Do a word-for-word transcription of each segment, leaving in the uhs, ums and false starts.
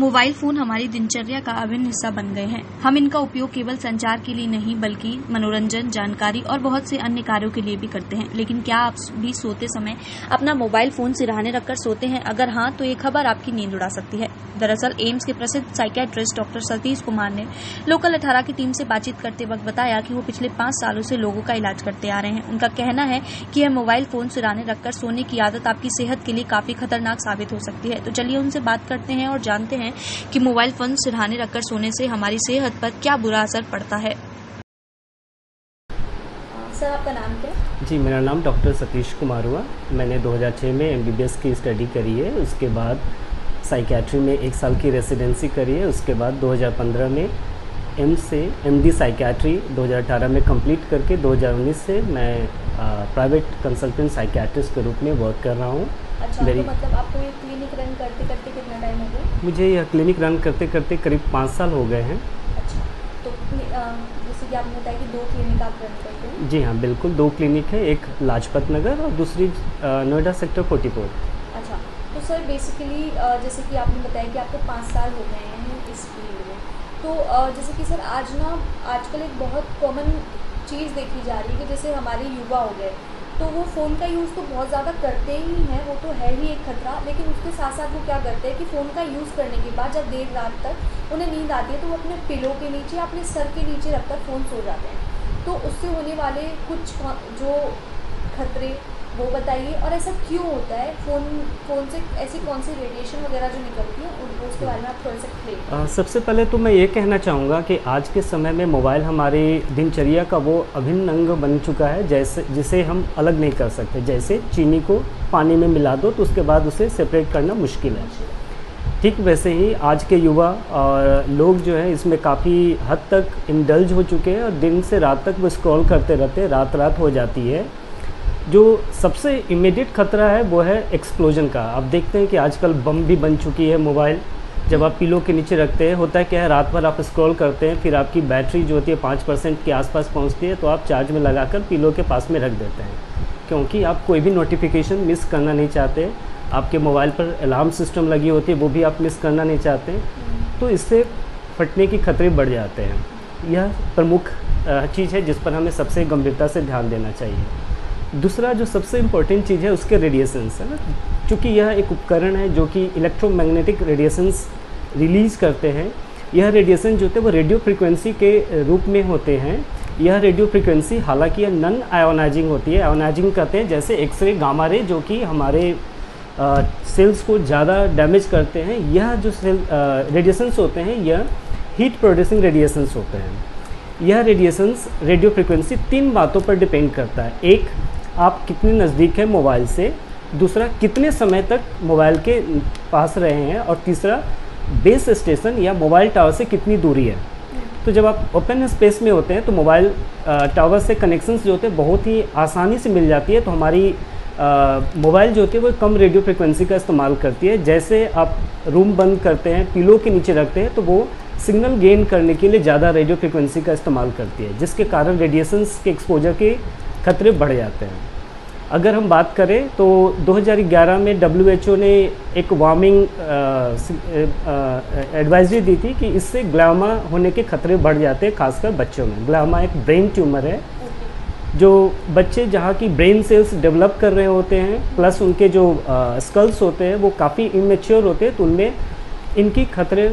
Mobile phone हमारी दिनचर्या का अभिन्न हिस्सा बन गए हैं। हम इनका उपयोग केवल संचार के लिए नहीं बल्कि मनोरंजन, जानकारी और बहुत से अन्य कार्यों के लिए भी करते हैं। लेकिन क्या आप भी सोते समय अपना मोबाइल फोन सिरहाने रखकर सोते हैं? अगर हाँ, तो ये खबर आपकी नींद उड़ा सकती है। दरअसल एम्स के प्रसिद्ध साइकियाट्रिस्ट डॉक्टर सतीश कुमार ने लोकल अठारह की टीम से बातचीत करते वक्त बताया कि वो पिछले पांच सालों से लोगों का इलाज करते आ रहे हैं। उनका कहना है कि यह मोबाइल फोन सिरहाने रखकर सोने की आदत आपकी सेहत के लिए काफी खतरनाक साबित हो सकती है। तो चलिए उनसे बात करते हैं और जानते हैं कि मोबाइल फोन सिरहाने रखकर सोने से हमारी सेहत पर क्या बुरा असर पड़ता है। सर, आपका नाम क्या है? जी, मेरा नाम डॉक्टर सतीश कुमार हुआ। मैंने दो हज़ार छह में एम बी बी एस की स्टडी करी है, उसके बाद साइकियाट्री में एक साल की रेसिडेंसी करी है, उसके बाद दो हज़ार पंद्रह में एम से एमडी साइकियाट्री दो हज़ार अठारह में कंप्लीट करके दो हज़ार उन्नीस से मैं प्राइवेट कंसल्टेंट साइकियाट्रिस्ट के रूप में वर्क कर रहा हूँ। अच्छा, तो मतलब आपको ये क्लिनिक रन करते करते कितना टाइम हो गया? मुझे यह क्लिनिक रन करते करते करीब पाँच साल हो गए हैं। अच्छा, तो जैसे कि आपने बताया कि दो क्लिनिक आप रन करते हैं? जी हाँ, बिल्कुल, दो क्लिनिक है, एक लाजपत नगर और दूसरी नोएडा सेक्टर फोर्टी फोर। अच्छा, तो सर बेसिकली जैसे कि आपने बताया कि आपको पाँच साल हो गए हैं इस फील्ड में, तो जैसे कि सर आज ना आजकल एक बहुत कॉमन चीज़ देखी जा रही है कि जैसे हमारे युवा हो गए तो वो फ़ोन का यूज़ तो बहुत ज़्यादा करते ही हैं, वो तो है ही एक खतरा, लेकिन उसके साथ साथ वो क्या करते हैं कि फ़ोन का यूज़ करने के बाद जब देर रात तक उन्हें नींद आती है तो वो अपने पिलो के नीचे, अपने सर के नीचे रखकर फ़ोन सो जाते हैं। तो उससे होने वाले कुछ जो खतरे वो बताइए, और ऐसा क्यों होता है? फ़ोन फ़ोन से ऐसी कौन सी रेडिएशन वगैरह जो निकलती है उनको, उसके बारे में आप थोड़ा सा क्लियर। सबसे पहले तो मैं ये कहना चाहूँगा कि आज के समय में मोबाइल हमारी दिनचर्या का वो अभिन्न अंग बन चुका है जैसे जिसे हम अलग नहीं कर सकते। जैसे चीनी को पानी में मिला दो तो उसके बाद उसे सेपरेट करना मुश्किल है, ठीक वैसे ही आज के युवा और लोग जो हैं इसमें काफ़ी हद तक इंडल्ज हो चुके हैं और दिन से रात तक वो स्क्रॉल करते रहते हैं, रात रात हो जाती है। जो सबसे इमीडिएट खतरा है वो है एक्सप्लोजन का। आप देखते हैं कि आजकल बम भी बन चुकी है मोबाइल। जब आप पिलो के नीचे रखते हैं, होता है क्या है, रात भर आप स्क्रॉल करते हैं, फिर आपकी बैटरी जो होती है पाँच परसेंट के आसपास पहुंचती है, तो आप चार्ज में लगाकर पिलो के पास में रख देते हैं क्योंकि आप कोई भी नोटिफिकेशन मिस करना नहीं चाहते। आपके मोबाइल पर अलार्म सिस्टम लगी होती है, वो भी आप मिस करना नहीं चाहते, तो इससे फटने के खतरे बढ़ जाते हैं। यह प्रमुख चीज़ है जिस पर हमें सबसे गंभीरता से ध्यान देना चाहिए। दूसरा जो सबसे इम्पोर्टेंट चीज़ है उसके रेडिएशंस है ना, चूँकि यह एक उपकरण है जो कि इलेक्ट्रोमैग्नेटिक रेडिएशंस रिलीज़ करते हैं। यह रेडिएशन जो होते हैं वो रेडियो फ्रिक्वेंसी के रूप में होते हैं। यह रेडियो फ्रिक्वेंसी हालांकि यह नॉन आयोनाइजिंग होती है, आयोनाइजिंग कहते हैं जैसे एक्सरे, गामा रे, जो कि हमारे आ, सेल्स को ज़्यादा डैमेज करते हैं। यह जो सेल रेडिएशंस होते हैं यह हीट प्रोड्यूसिंग रेडिएशंस होते हैं। यह रेडिएशंस रेडियो फ्रिक्वेंसी तीन बातों पर डिपेंड करता है, एक आप कितने नज़दीक हैं मोबाइल से, दूसरा कितने समय तक मोबाइल के पास रहे हैं, और तीसरा बेस स्टेशन या मोबाइल टावर से कितनी दूरी है। तो जब आप ओपन स्पेस में होते हैं तो मोबाइल टावर से कनेक्शंस जो होते हैं बहुत ही आसानी से मिल जाती है, तो हमारी मोबाइल जो होती है वो कम रेडियो फ्रिक्वेंसी का इस्तेमाल करती है। जैसे आप रूम बंद करते हैं, पिलो के नीचे रखते हैं, तो वो सिग्नल गेन करने के लिए ज़्यादा रेडियो फ्रिक्वेंसी का इस्तेमाल करती है, जिसके कारण रेडिएशंस के एक्सपोजर के खतरे बढ़ जाते हैं। अगर हम बात करें तो दो हज़ार ग्यारह में डब्ल्यू एच ओ ने एक वार्मिंग एडवाइजरी दी थी कि इससे ग्लामा होने के खतरे बढ़ जाते हैं, खासकर बच्चों में। ग्लामा एक ब्रेन ट्यूमर है जो बच्चे जहाँ की ब्रेन सेल्स डेवलप कर रहे होते हैं प्लस उनके जो स्कल्स होते हैं वो काफ़ी इमेच्योर होते हैं, तो उनमें इनकी खतरे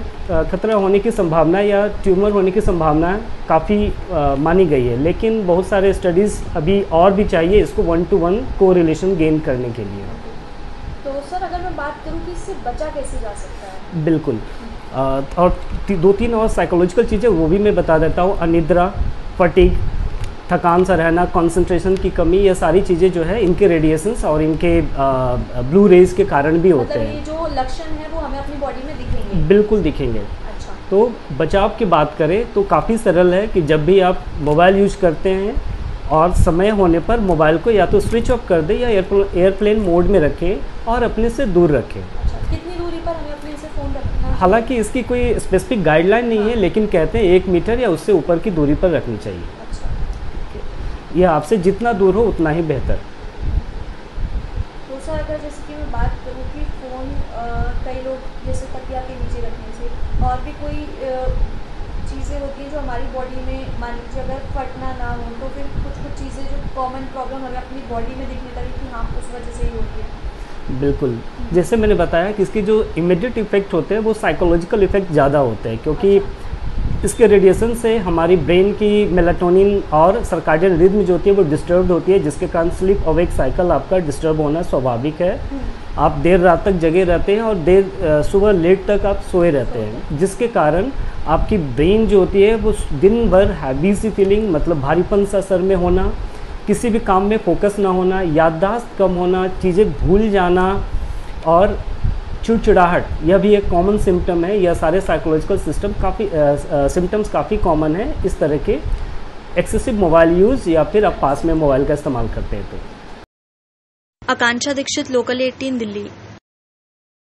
खतरा होने की संभावना या ट्यूमर होने की संभावना काफ़ी मानी गई है। लेकिन बहुत सारे स्टडीज़ अभी और भी चाहिए इसको one two one correlation gain करने के लिए। तो सर अगर मैं बात करूं कि इससे बचा कैसे जा सकता है? बिल्कुल, आ, और दो तीन और साइकोलॉजिकल चीज़ें वो भी मैं बता देता हूँ। अनिद्रा, फटीग, थकान सा रहना, कॉन्सेंट्रेशन की कमी, ये सारी चीज़ें जो है इनके रेडिएशंस और इनके ब्लू रेज के कारण भी होते हैं। मतलब ये जो लक्षण है वो हमें अपनी बॉडी में दिखेंगे? बिल्कुल दिखेंगे। अच्छा, तो बचाव की बात करें तो काफ़ी सरल है कि जब भी आप मोबाइल यूज करते हैं और समय होने पर मोबाइल को या तो स्विच ऑफ कर दें या एयरप्लेन मोड में रखें और अपने से दूर रखें। अच्छा, कितनी दूरी पर हमें अपने से फ़ोन रखना? हालाँकि इसकी कोई स्पेसिफिक गाइडलाइन नहीं है, लेकिन कहते हैं एक मीटर या उससे ऊपर की दूरी पर रखनी चाहिए। यह आपसे जितना दूर हो उतना ही बेहतर। तो सर अगर जैसे कि मैं बात करूँ कि फ़ोन कई लोग जैसे तकिया के नीचे रखने से और भी कोई चीज़ें होती हैं जो हमारी बॉडी में, मान लीजिए अगर फटना ना हो तो फिर कुछ कुछ चीज़ें जो कॉमन प्रॉब्लम हमें अपनी बॉडी में दिखने लगी कि हाँ उस वजह से ही होती है। बिल्कुल, जैसे मैंने बताया कि इसके जो इमीडिएट इफ़ेक्ट होते हैं वो साइकोलॉजिकल इफ़ेक्ट ज़्यादा होते हैं, क्योंकि इसके रेडिएशन से हमारी ब्रेन की मेलाटोनिन और सर्कैडियन रिदम जो होती है वो डिस्टर्ब होती है, जिसके कारण स्लीप अवेक साइकिल आपका डिस्टर्ब होना स्वाभाविक है। आप देर रात तक जगे रहते हैं और देर सुबह लेट तक आप सोए रहते हैं, जिसके कारण आपकी ब्रेन जो होती है वो दिन भर हैवी सी फीलिंग, मतलब भारीपन सा सर में होना, किसी भी काम में फोकस ना होना, याददाश्त कम होना, चीज़ें भूल जाना और चिड़चिड़ाहट, यह भी एक कॉमन सिम्टम है। यह सारे साइकोलॉजिकल सिस्टम काफ़ी सिम्टम्स काफ़ी कॉमन है इस तरह के एक्सेसिव मोबाइल यूज़ या फिर आप पास में मोबाइल का इस्तेमाल करते हैं। तो आकांक्षा दीक्षित, लोकल अठारह दिल्ली।